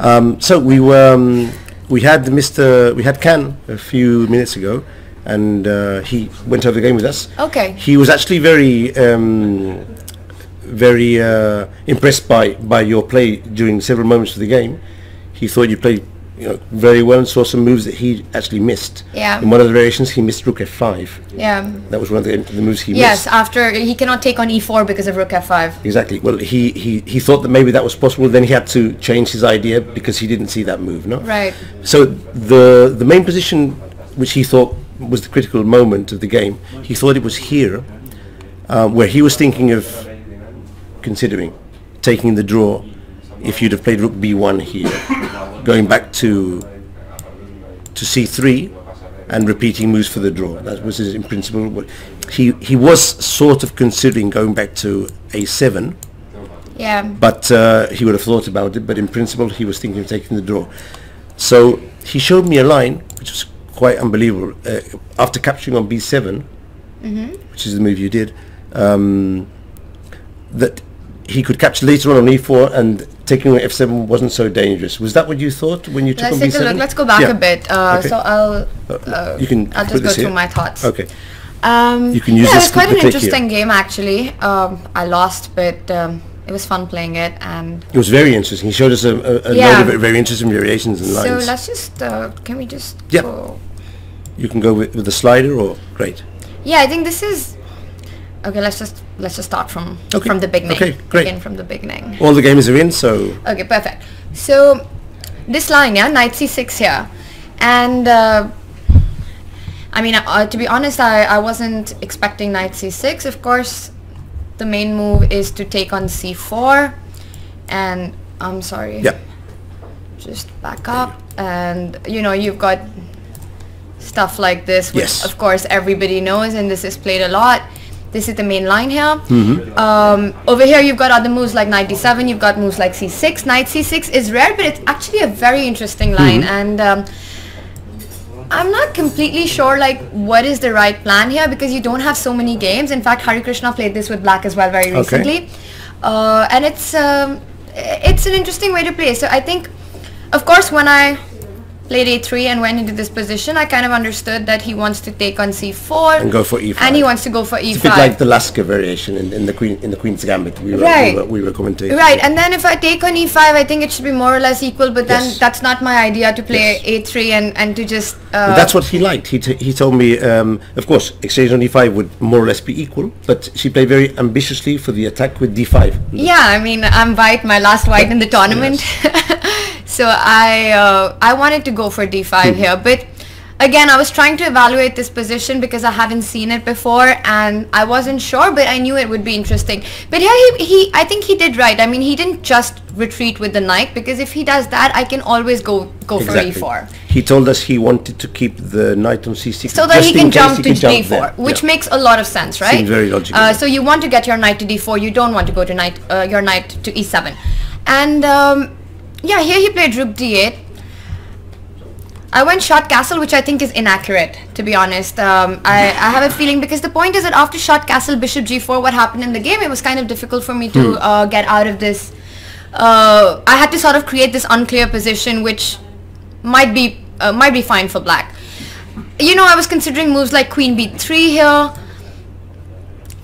So we had Can a few minutes ago, and he went over the game with us. Okay. He was actually very impressed by your play during several moments of the game. He thought you played, you know, very well, and saw some moves that he actually missed. Yeah. In one of the variations, he missed Rook F5. Yeah. That was one of the moves he missed. Yes, after he cannot take on E4 because of Rook F5. Exactly. Well, he thought that maybe that was possible. Then he had to change his idea because he didn't see that move. No. Right. So the main position, which he thought was the critical moment of the game, he thought it was here, where he was thinking of considering taking the draw if you'd have played Rook B1 here. Going back to C3 and repeating moves for the draw. That was his, in principle, what he was sort of considering, going back to A7. Yeah. But he would have thought about it. But in principle, he was thinking of taking the draw. So he showed me a line which was quite unbelievable. After capturing on B7, which is the move you did, that he could capture later on E4, and taking on F7 wasn't so dangerous. Was that what you thought when you took on B7? Let's take a look. Let's go back a bit. Okay. So I'll just go through my thoughts. Okay. You can use this. It was quite an interesting game, actually. I lost, but it was fun playing it, and it was very interesting. He showed us a load of very interesting variations and lines. So let's just can we just? Yeah. Go? You can go with the slider, or great. Yeah, I think this is. Okay, let's just start from the beginning. Okay, great. Begin from the beginning. All the games are in, so. Okay, perfect. So, this line, yeah, knight c6 here, and I mean, to be honest, I wasn't expecting knight c6. Of course, the main move is to take on c4, and I'm sorry. Yeah. Just back up, and you know you've got stuff like this, which of course everybody knows, and this is played a lot. This is the main line here. Over here you've got other moves like knight d7, you've got moves like c6. Knight c6 is rare, but it's actually a very interesting line, and I'm not completely sure like what is the right plan here, because you don't have so many games. In fact, Harikrishna played this with black as well very recently. And it's an interesting way to play. So I think, of course, when I played a3 and went into this position, I kind of understood that he wants to take on c4 and go for e5, and he wants to go for e5. It's a bit like the Lasker variation in the Queen's Gambit. We were commentating. Right, and then if I take on e5, I think it should be more or less equal. But then that's not my idea to play a3 and to just. That's what he liked. He told me, of course, exchange on e5 would more or less be equal. But she played very ambitiously for the attack with d5. Yeah, I mean, I'm white, my last white in the tournament. Yes. So I wanted to go for d5 here, but again I was trying to evaluate this position because I haven't seen it before and I wasn't sure, but I knew it would be interesting. But here I think he did right. I mean, he didn't just retreat with the knight, because if he does that, I can always go for e4. He told us he wanted to keep the knight on c6 so that he can jump to d4, which makes a lot of sense, right? Seems very logical. So you want to get your knight to d4. You don't want to go to your knight to e7, and. Yeah, here he played Rook D8. I went shot castle, which I think is inaccurate, to be honest. I have a feeling, because the point is that after shot castle, Bishop G4, what happened in the game, it was kind of difficult for me to get out of this. I had to sort of create this unclear position, which might be fine for black. You know, I was considering moves like Queen B3 here.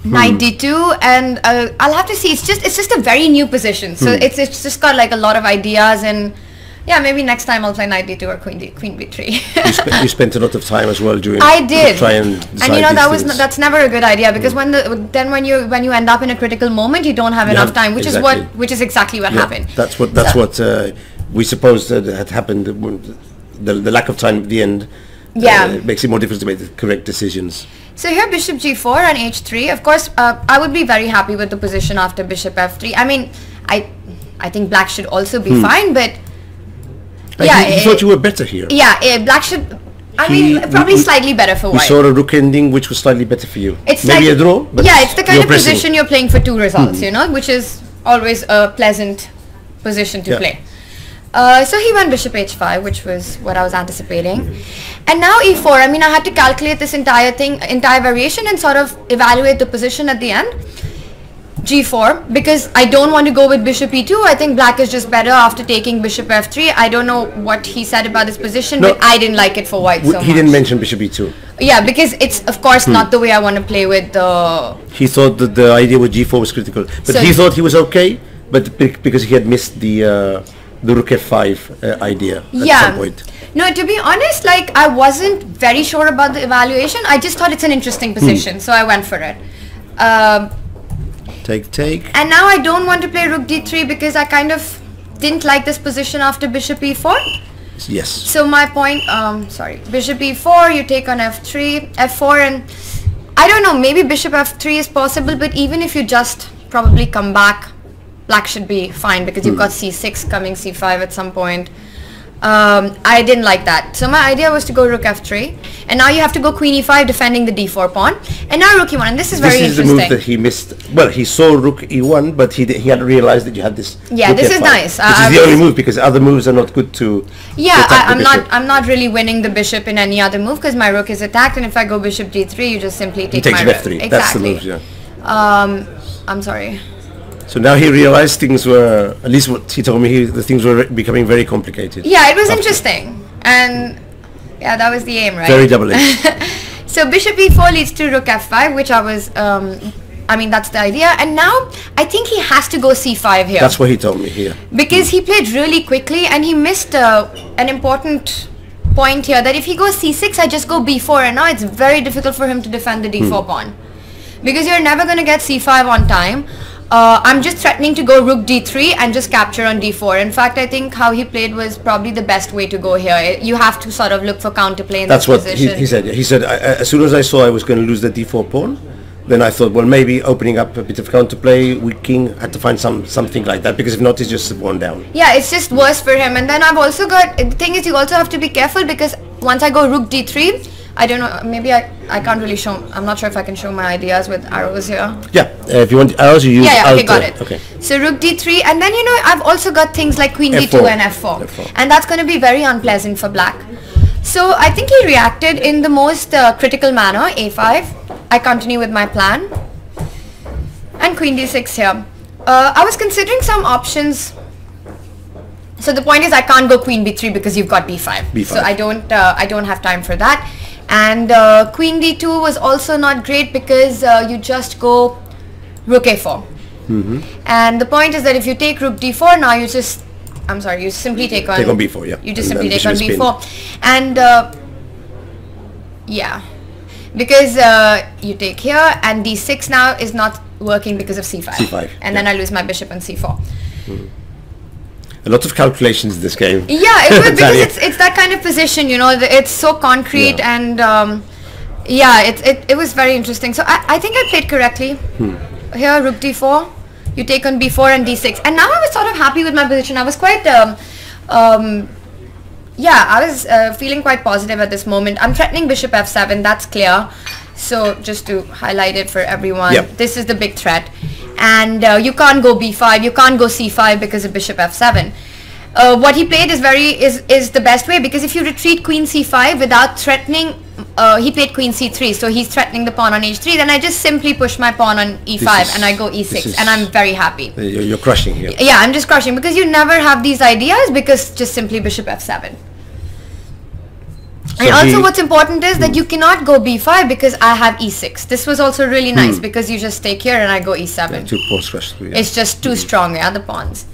Knight d2, and I'll have to see. It's just a very new position, so it's just got like a lot of ideas, and yeah, maybe next time I'll play knight d2 or queen b3. You spent a lot of time as well during. I did. Try and you know that's never a good idea, because when you end up in a critical moment, you don't have enough time, which is exactly what happened. That's what we supposed that had happened. The lack of time at the end. Yeah, it makes it more difficult to make the correct decisions. So here Bishop g4 and h3. Of course, I would be very happy with the position after Bishop f3. I mean, I think black should also be fine, but yeah, you thought you were better here. Yeah, black should. I mean, probably slightly better for white. We saw a rook ending, which was slightly better for you. It's maybe a draw. But yeah, it's the kind of position you're playing for two results. You know, which is always a pleasant position to play. So he went Bishop h5, which was what I was anticipating, and now e4. I mean, I had to calculate this entire variation, and sort of evaluate the position at the end. g4, because I don't want to go with bishop e2. I think black is just better after taking bishop f3. I don't know what he said about this position, no, but I didn't like it for white so much. He didn't mention bishop e2. Yeah, because it's of course not the way I want to play with the... He thought that the idea with g4 was critical. But so he thought he was okay, but because he had missed the rook f5 idea at some point. No, to be honest, like I wasn't very sure about the evaluation. I just thought it's an interesting position, so I went for it. Take. And now I don't want to play rook d3 because I kind of didn't like this position after bishop e4. Yes. So my point, sorry, bishop e4, you take on f3, f4, and I don't know, maybe bishop f3 is possible, but even if you just probably come back, black should be fine because you've got c6 coming, c5 at some point. I didn't like that. So my idea was to go rook f3, and now you have to go queen e5 defending the d4 pawn, and now rook e1, and this is very interesting. This is the move that he missed. Well, he saw rook e1, but he hadn't realized that you had this. Yeah, this is nice. This is the only move because other moves are not good to. Yeah, I'm not really winning the bishop in any other move because my rook is attacked, and if I go bishop d3, you just simply take my rook. F3. Exactly. That's the move. Yeah. I'm sorry. So now he realized things were, at least what he told me, the things were becoming very complicated. Yeah, it was interesting. And yeah, that was the aim, right? Very double-edged. So bishop e4 leads to rook f5, which I was, I mean, that's the idea. And now I think he has to go c5 here. That's what he told me here. Because he played really quickly and he missed an important point here that if he goes c6, I just go b4. And now it's very difficult for him to defend the d4 pawn. Because you're never going to get c5 on time. I'm just threatening to go rook d3 and just capture on d4. In fact, I think how he played was probably the best way to go here. You have to sort of look for counterplay in this position. That's what he said. He said, as soon as I saw I was going to lose the d4 pawn, then I thought, well, maybe opening up a bit of counterplay, weak king, had to find something like that, because if not, he's just one down. Yeah, it's just worse for him. And then I've also got, the thing is, you also have to be careful, because once I go rook d3, I don't know, maybe I can't really show, I'm not sure if I can show my ideas with arrows here. Yeah, if you want arrows, you use okay, got it. Okay. So rook d3, and then you know, I've also got things like queen d2 and f4. And that's going to be very unpleasant for black. So I think he reacted in the most critical manner, a5. I continue with my plan. And queen d6 here. I was considering some options. So the point is I can't go queen b3 because you've got b5. So I don't have time for that. And queen d2 was also not great because you just go rook a4. And the point is that if you take rook d4 now, you just, I'm sorry, you simply take on b4. Yeah. You just simply take on b4. And yeah, because you take here and d6 now is not working because of c5. And then I lose my bishop on c4. A lot of calculations in this game. Yeah, it was because it's that kind of position, you know, it's so concrete and yeah, it was very interesting. So I think I played correctly. Here, rook d4, you take on b4 and d6. And now I was sort of happy with my position. I was quite, yeah, I was feeling quite positive at this moment. I'm threatening bishop f7, that's clear. So just to highlight it for everyone, this is the big threat. And you can't go b5, you can't go c5 because of bishop f7. What he played is the best way, because if you retreat queen c5 without threatening, he played queen c3, so he's threatening the pawn on h3. Then I just simply push my pawn on e5 and I go e6, and I'm very happy. You're crushing here. Yeah, I'm just crushing, because you never have these ideas, because just simply bishop f7. So and also what's important is that you cannot go b5 because I have e6. This was also really nice because you just take here and I go e7. Yeah, two pawns crushed through, it's just too strong, the pawns.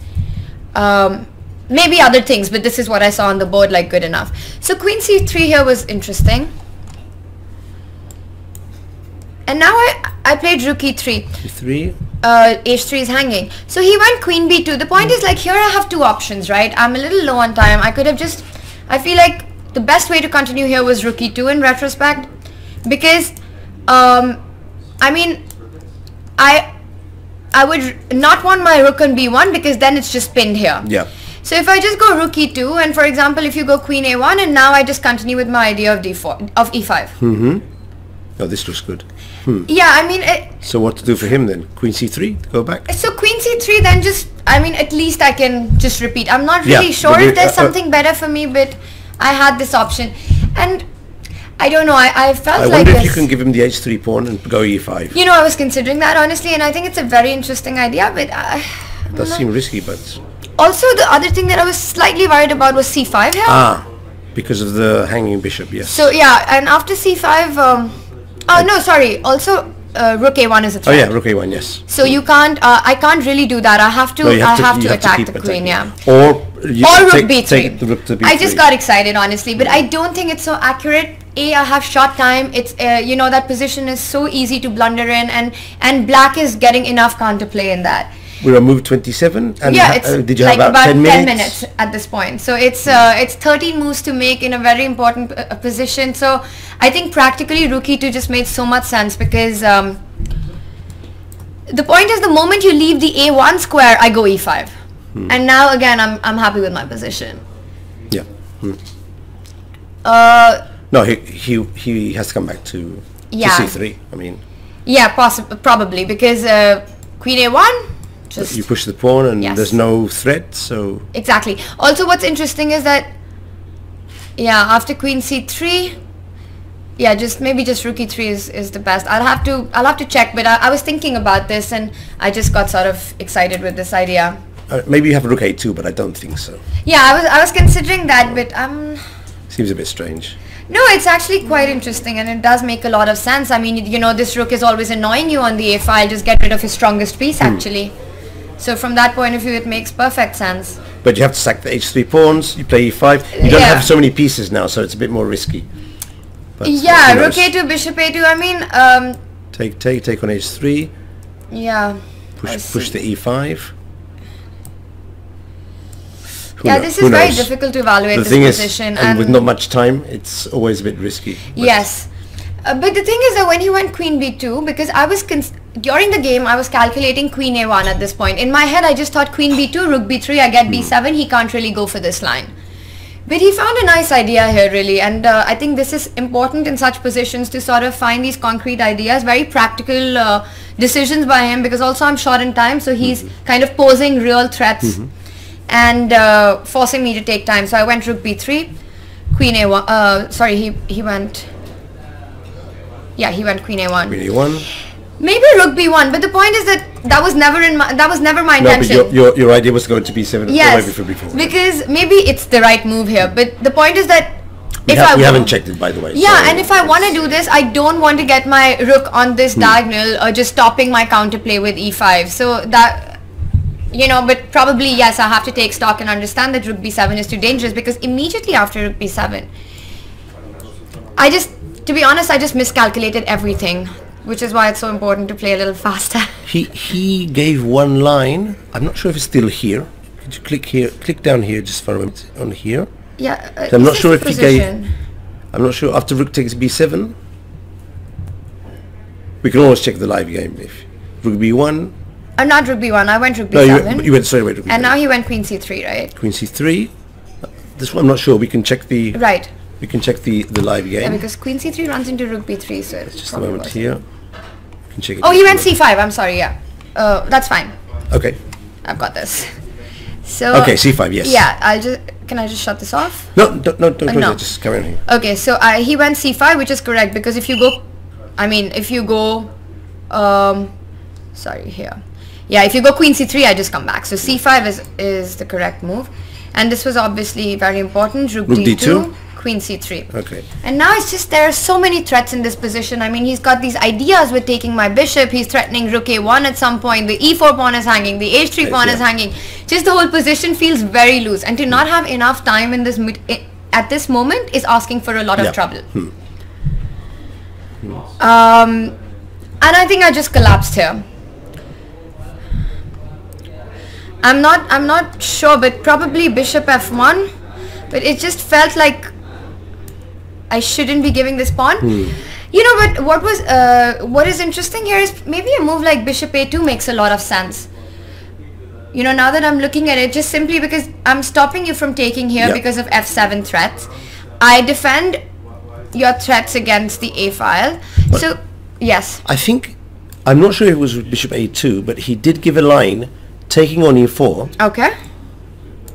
Maybe other things, but this is what I saw on the board, like good enough. So queen c3 here was interesting. And now I played rook e3. H3 is hanging. So he went queen b2. The point is, like, here I have two options, right? I'm a little low on time. I could have just, I feel like the best way to continue here was rook e2 in retrospect, because I mean I would not want my rook on b1 because then it's just pinned here. Yeah. So if I just go rook e2, and for example if you go queen a1, and now I just continue with my idea of e5. Oh, this looks good. Yeah, I mean so what to do for him then? Queen c3, go back. So queen c3, then just, I mean, at least I can just repeat. I'm not really sure if there's something better for me, but I had this option. And I don't know. I felt like I wonder if you can give him the h3 pawn and go e5. You know, I was considering that, honestly, and I think it's a very interesting idea, but it does seem risky, but... Also, the other thing that I was slightly worried about was c5 here. Ah, because of the hanging bishop, yes. So, yeah, and after c5... oh, no, sorry. Also, rook a1 is a threat. Oh, yeah, rook a1, yes. So, you can't... I can't really do that. I have to, no, I have to attack the queen, yeah. Or rook b3. I just got excited, honestly, but I don't think it's so accurate. I have short time. It's you know, that position is so easy to blunder in, and black is getting enough counterplay in that. We're on move 27, and yeah, it's did you like have about 10 minutes at this point. So it's 13 moves to make in a very important position. So I think practically rook e2 just made so much sense, because the point is, the moment you leave the a1 square, I go e5, and now again I'm happy with my position. Yeah. No, he has to come back to, yeah, to c3. I mean, yeah, probably, because queen a1. Just you push the pawn, and yes, there's no threat. So exactly. Also, what's interesting is that, yeah, after queen c3, yeah, just maybe just rook e3 is the best. I'll have to check, but I was thinking about this, and I just got sort of excited with this idea. Maybe you have rook a2, but I don't think so. Yeah, I was considering that, but seems a bit strange. No, it's actually quite interesting, and it does make a lot of sense. I mean, you know, this rook is always annoying you on the a file. Just get rid of his strongest piece, actually. So from that point of view, it makes perfect sense. But you have to sack the h3 pawns. You play e5. You don't have so many pieces now, so it's a bit more risky. But yeah, rook a2, bishop a2. I mean, take on h3. Yeah. Push the e5. Yeah, this is very difficult to evaluate this position. And with not much time, it's always a bit risky. Yes. But the thing is that when he went queen b2, because I was, during the game, I was calculating queen a1 at this point. In my head, I just thought queen b2, rook b3, I get b7, he can't really go for this line. But he found a nice idea here, really. And I think this is important in such positions to sort of find these concrete ideas, very practical decisions by him, because also I'm short in time, so he's kind of posing real threats. And forcing me to take time. So I went rook b3, queen a1, sorry, he went queen a1. Queen a1. Maybe rook b1, but the point is that that was never my intention. No, but your idea was to go to b7. Yes, before, because maybe it's the right move here, but the point is that we haven't checked it, by the way. Yeah, so and if I want to do this, I don't want to get my rook on this diagonal, or just stopping my counterplay with e5. So that... You know, but probably, yes, I have to take stock and understand that rook b7 is too dangerous, because immediately after rook b7, I just, to be honest, I just miscalculated everything, which is why it's so important to play a little faster. He gave one line. I'm not sure if it's still here. Could you click here? Click down here just for a moment on here. Yeah. So I'm not sure if he gave... I'm not sure. After rook takes b7, we can always check the live game. If rook b1... not rook b1, I went rook b7. No, you went straight away rook b7. And now he went queen c3, right? Queen c3. This one I'm not sure. We can check the... Right. We can check the live game. Yeah, because queen c3 runs into rook b3, so... It's just a moment here. We can check it. Oh, he went c5. I'm sorry, yeah. That's fine. Okay. I've got this. So... Okay, c5, yes. Yeah, I'll just... Can I just shut this off? No, don't close it. Just carry on here. Okay, so he went c5, which is correct, because if you go... I mean, if you go... Sorry, here. Yeah, if you go queen c3, I just come back. So c5 is the correct move. And this was obviously very important. Rook d2, queen c3. Okay. And now it's just there are so many threats in this position. I mean, he's got these ideas with taking my bishop. He's threatening rook a1 at some point. The e4 pawn is hanging. The h3 pawn is hanging. Just the whole position feels very loose. And to not have enough time in this at this moment is asking for a lot of trouble. And I think I just collapsed here. I'm not sure, but probably bishop f1, but it just felt like I shouldn't be giving this pawn. You know, but what is interesting here is maybe a move like bishop a2 makes a lot of sense. You know, now that I'm looking at it, just simply because I'm stopping you from taking here because of f7 threats. I defend your threats against the a file. But so, yes. I think, I'm not sure if it was bishop a2, but he did give a line taking on e4. Okay.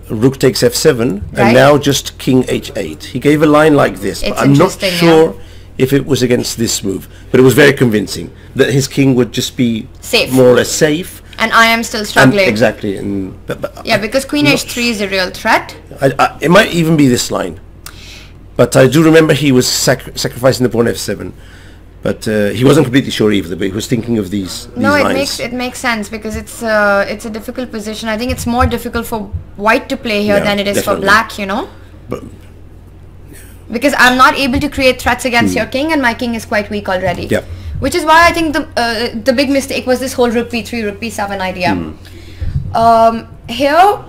Rook takes f7, right, and now just king h8. He gave a line like this, but I'm not sure if it was against this move, but it was very convincing that his king would just be safe, more or less safe. And I am still struggling. And exactly. And, but yeah, because Queen H3 is a real threat. It might even be this line. But I do remember he was sacrificing the pawn F7. But he wasn't completely sure either, but he was thinking of these no, lines. It makes sense, because it's a difficult position. I think it's more difficult for white to play here than it is for black, you know? But because I'm not able to create threats against your king, and my king is quite weak already. Yeah. Which is why I think the big mistake was this whole rook b3, rook b7 idea. Here,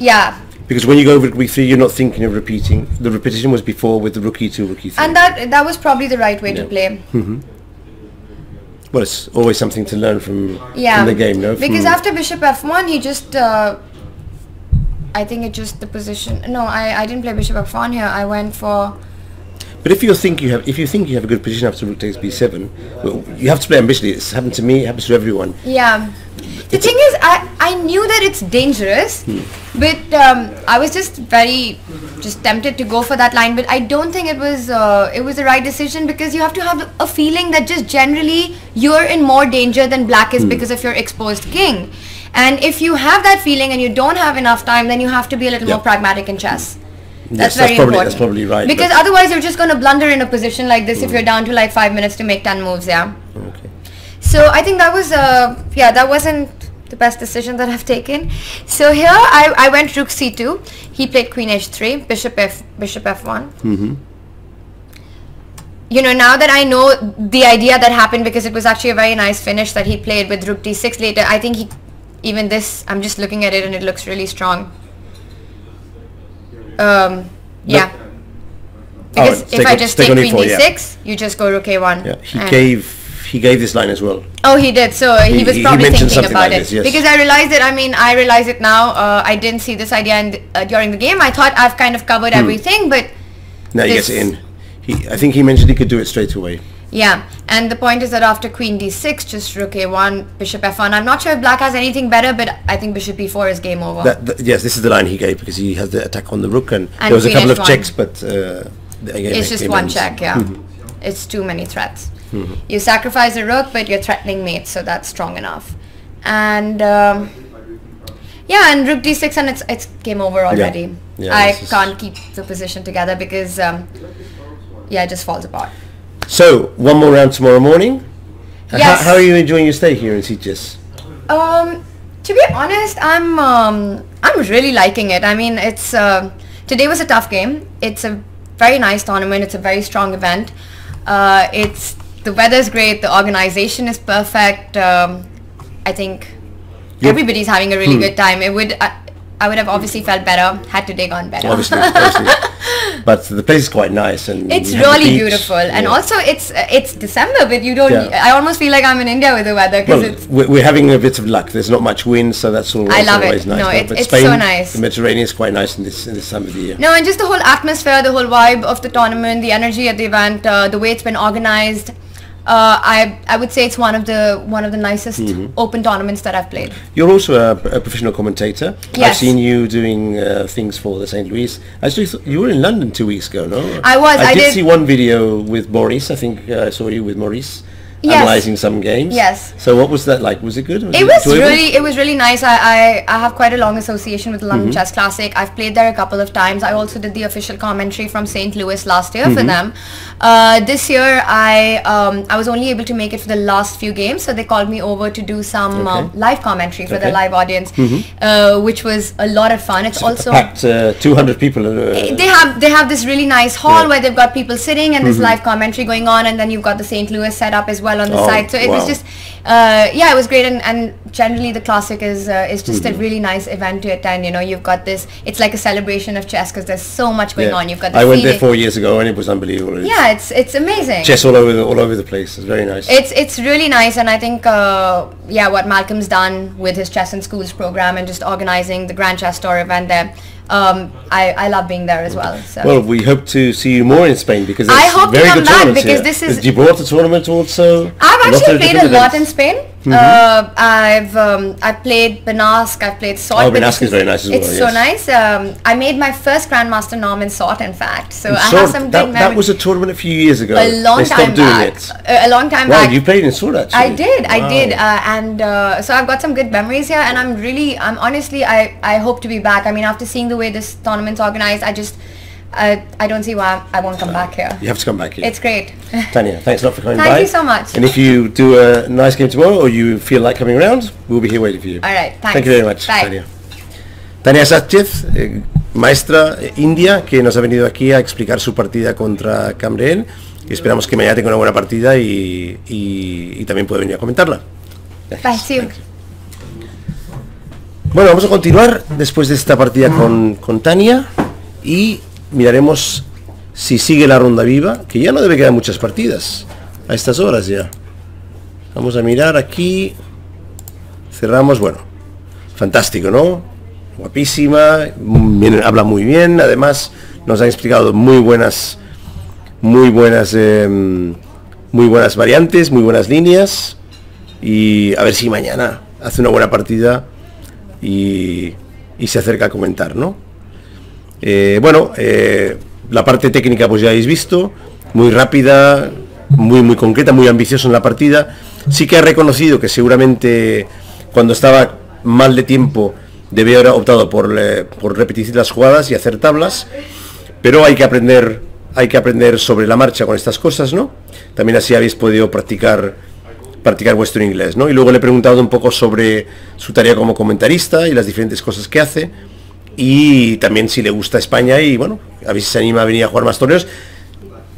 yeah. Because when you go rook b3, you're not thinking of repeating. The repetition was before with the rook e2, rook e3. And that was probably the right way to play. Well, it's always something to learn from the game, no? Because after bishop f1, he just, I think it just the position. No, I didn't play bishop f1 here. I went for. But if you think you have, a good position after rook takes b7, well, you have to play ambitiously. It's happened to me. It happens to everyone. Yeah. The thing is, I knew that it's dangerous, but I was just tempted to go for that line. But I don't think it was the right decision, because you have to have a feeling that just generally you're in more danger than black is because of your exposed king. And if you have that feeling and you don't have enough time, then you have to be a little more pragmatic in chess. Yes, that's very important. That's probably right. Because otherwise you're just going to blunder in a position like this if you're down to like 5 minutes to make 10 moves, yeah. Okay. So I think that was, that wasn't the best decision that I've taken. So here I went rook c2. He played queen h3, bishop f1. You know, now that I know the idea that happened, because it was actually a very nice finish that he played with rook d6 later. I think even this, I'm just looking at it and it looks really strong. Because if I just take queen d6, you just go rook a1. Yeah, he gave this line as well. Oh, he did. So he was probably thinking about it. Because I realized it. I mean, I realize it now. I didn't see this idea during the game. I thought I've kind of covered everything, but now he gets it in. I think he mentioned he could do it straight away. Yeah, and the point is that after queen d6, just rook a1, bishop f1. I'm not sure if black has anything better, but I think bishop b4 is game over. Yes, this is the line he gave, because he has the attack on the rook, and there was a couple of checks, but it's just one check, yeah. It's too many threats. You sacrifice a rook, but you're threatening mate, so that's strong enough. And and rook d6, and it's game over already. I can't keep the position together because it just falls apart. So, one more round tomorrow morning. Yes. How are you enjoying your stay here in Sechis? To be honest, I'm really liking it. I mean, it's today was a tough game. It's a very nice tournament. It's a very strong event. The weather's great. The organization is perfect. I think everybody's having a really good time. I would have obviously felt better had today gone better. Obviously. But the place is quite nice, and it's really beautiful. And also, it's December, but you don't. I almost feel like I'm in India with the weather, because we're having a bit of luck. There's not much wind, so that's always nice. No, it's Spain, so nice. The Mediterranean is quite nice in this time of the year. No, and just the whole atmosphere, the whole vibe of the tournament, the energy at the event, the way it's been organized. I would say it's one of the nicest open tournaments that I've played. You're also a professional commentator. Yes. I've seen you doing things for the St. Louis. Actually, you were in London 2 weeks ago, no? I was. I did see one video with Boris. I think I saw you with Maurice analyzing some games. Yes. So what was that like? Was it good? It was really nice. I have quite a long association with the London Chess Classic. I've played there a couple of times. I also did the official commentary from St. Louis last year for them. This year I was only able to make it for the last few games, so they called me over to do some live commentary for the live audience, which was a lot of fun. It's also packed 200 people. They have this really nice hall where they've got people sitting and this live commentary going on, and then you've got the St. Louis set up as well on the side. So it was just it was great, and generally the classic is just a really nice event to attend. You know, you've got this, it's like a celebration of chess, because there's so much going on. You've got the I went there 4 years ago and it was unbelievable. It's amazing. Chess all over the place. It's very nice. It's really nice, and I think what Malcolm's done with his Chess in Schools program and just organizing the Grand Chess Tour event there, I love being there as well. So. Well, we hope to see you more in Spain, because there's very good tournaments here. I hope to come back, because this is Gibraltar tournament also. I've actually played a lot in Spain. I've played Binask, I've played Sort. Oh, Binask is very nice as well. It's so nice. I made my first Grandmaster norm in Sort, in fact. So I have some big memories. That was a tournament a few years ago. A long time back. A long time back. Wow, you played in Sort actually. I did, I did. So I've got some good memories here, and I'm really, honestly, I hope to be back. I mean, after seeing the way this tournament's organized, I just, I don't see why I won't come back here. You have to come back here. It's great. Tania, thanks a lot for coming by. Thank you so much. And if you do a nice game tomorrow or you feel like coming around, we'll be here waiting for you. All right, thanks. Thank you very much, bye. Tania. Tania Sáchez, maestra india, que nos ha venido aquí a explicar su partida contra Camreel. Esperamos que mañana tenga una buena partida y también puede venir a comentarla. Bye. Bueno, vamos a continuar después de esta partida con Tania y miraremos si sigue la ronda viva, que ya no debe quedar muchas partidas a estas horas ya. Vamos a mirar aquí. Cerramos, bueno, fantástico, ¿no? Guapísima, bien, habla muy bien, además nos han explicado muy buenas variantes, muy buenas líneas, y a ver si mañana hace una buena partida y se acerca a comentar, ¿no? Bueno, la parte técnica pues ya habéis visto, muy rápida, muy concreta, muy ambiciosa en la partida. Sí que ha reconocido que seguramente cuando estaba mal de tiempo debía haber optado por repetir las jugadas y hacer tablas, pero hay que aprender sobre la marcha con estas cosas, ¿no? También así habéis podido practicar vuestro inglés, ¿no? Y luego le he preguntado un poco sobre su tarea como comentarista y las diferentes cosas que hace, y también si le gusta España, y bueno, a ver si se anima a venir a jugar más torneos.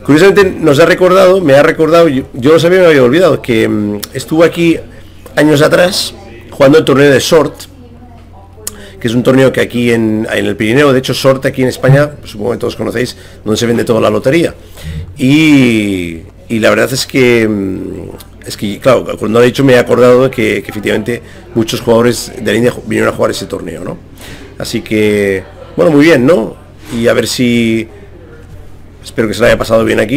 Curiosamente nos ha recordado, yo lo sabía, me había olvidado, que estuvo aquí años atrás jugando el torneo de Sort, que es un torneo que aquí en el Pirineo, de hecho Sort aquí en España, supongo que todos conocéis, donde se vende toda la lotería, y la verdad es que claro, cuando lo he dicho me he acordado que efectivamente muchos jugadores de la India vinieron a jugar ese torneo, ¿no? Así que, bueno, muy bien, ¿no? Y a ver si... Espero que se lo haya pasado bien aquí.